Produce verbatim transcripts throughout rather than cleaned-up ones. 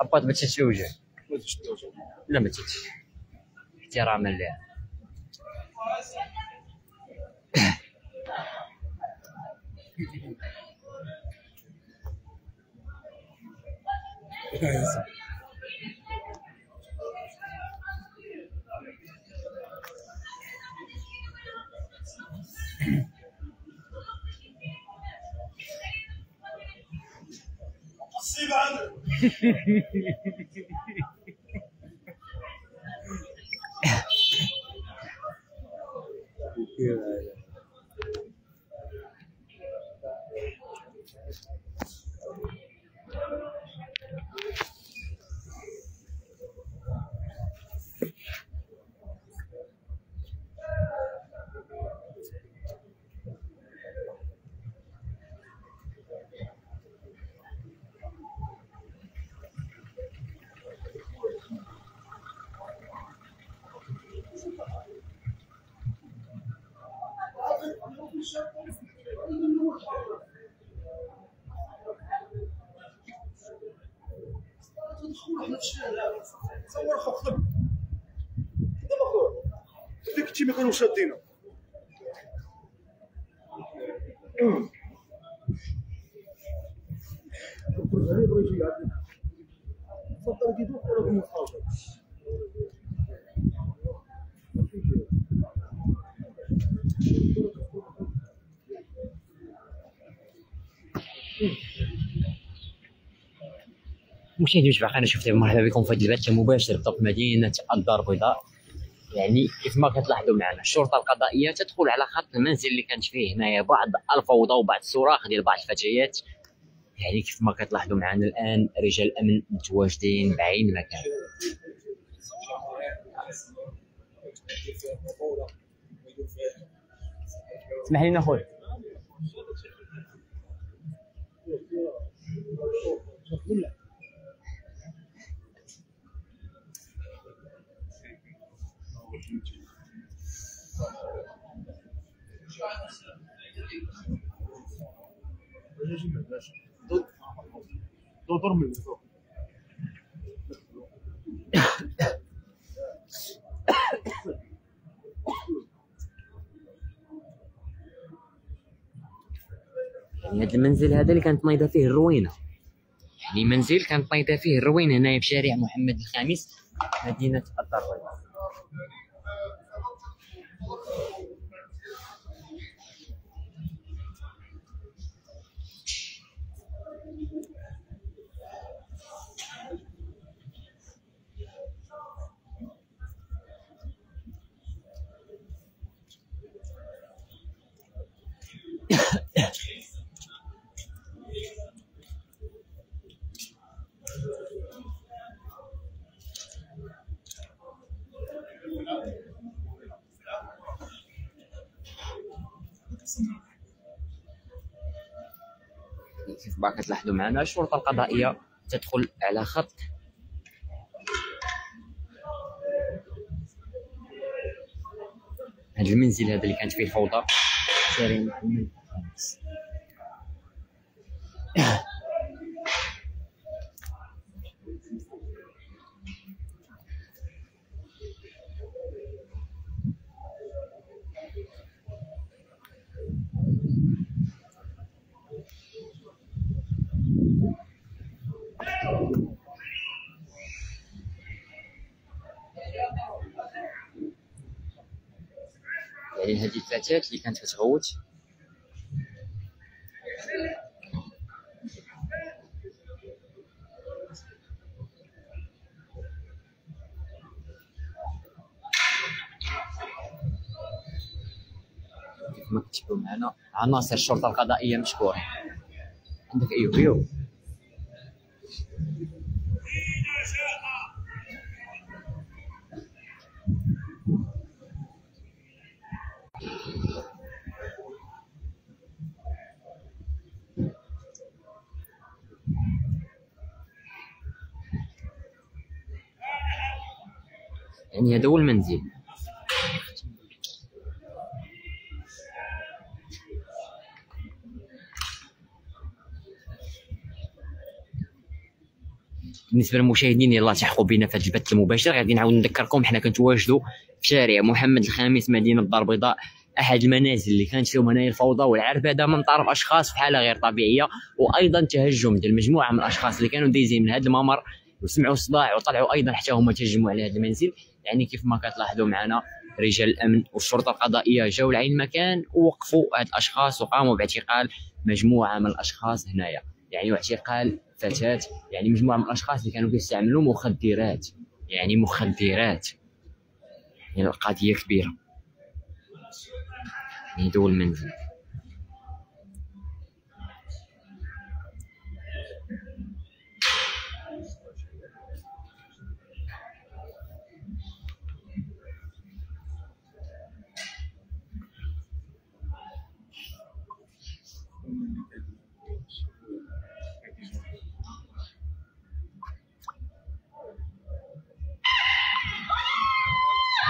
أباط ما تشدش الوجه، لا ما تشدش، احتراما لها. تصور خوك دابا خوك ديك تي ما كانوا شادينا ممكن يجوش باقي. انا شفت مرحبا بكم في هذا البث مباشر في مدينه الدار البيضاء. يعني كما كتلاحظوا معنا الشرطه القضائيه تدخل على خط المنزل اللي كانت فيه هنايا بعض الفوضى وبعض الصراخ ديال بعض الفتيات. يعني كما كتلاحظوا معنا الان رجال الامن متواجدين بعين المكان. اسمح لينا خويا هذا المنزل هذا اللي كانت نايضه فيه الروينه، يعني منزل كانت نايضه فيه الروينه هنايا في شارع محمد الخامس مدينه الدارالبيضاء. كيف باك تلاحظوا معنا الشرطه القضائيه تدخل على خط هذا المنزل هذا اللي كانت فيه الفوضى شارع محمد الخامس. يعني هذه الفتاة اللي كانت كتغوت كما كتشوفوا معنا عناصر الشرطة القضائية مشكورة. عندك أي ضيوف؟ يعني هذا هو المنزل. بالنسبه للمشاهدين يلاه تحقوا بنا في هذا البث المباشر، غادي نعاود نذكركم حنا كنتواجدوا في شارع محمد الخامس مدينه الدار البيضاء، احد المنازل اللي كانت فيهم هنايا الفوضى والعربده من طرف اشخاص في حاله غير طبيعيه، وايضا تهجم ديال مجموعه من الاشخاص اللي كانوا دايزين من هذا الممر وسمعوا الصداع وطلعوا ايضا حتى هما تهجموا على هذا المنزل. يعني كيف ما كتلاحظوا معنا رجال الامن والشرطه القضائيه جاوا لعين المكان ووقفوا هاد الاشخاص وقاموا باعتقال مجموعه من الاشخاص هنايا، يعني واعتقال فتاه، يعني مجموعه من الاشخاص اللي كانوا كيستعملوا مخدرات، يعني مخدرات، يعني القضيه كبيره. ندو المنزل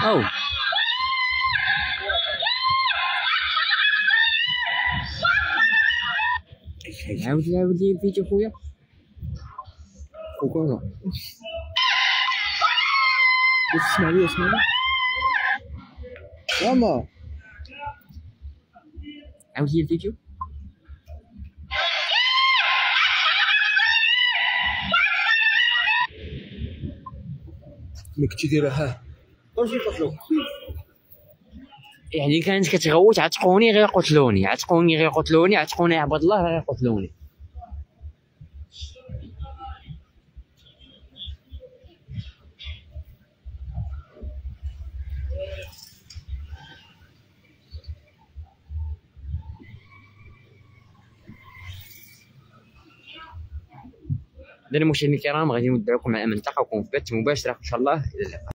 أو عاود عاود لي الفيديو خويا وكذا، اسمع لي اسمع لي ماما، عاود لي الفيديو. ما كنتي دايره ها يعني كانت كتغوت عتقوني غير قتلوني عتقوني غير قتلوني عتقوني يا عباد الله غير قتلوني. اذا المشاهدين الكرام غادي نودعكم على منطقه وكون في بث مباشر ان شاء الله. الى اللقاء.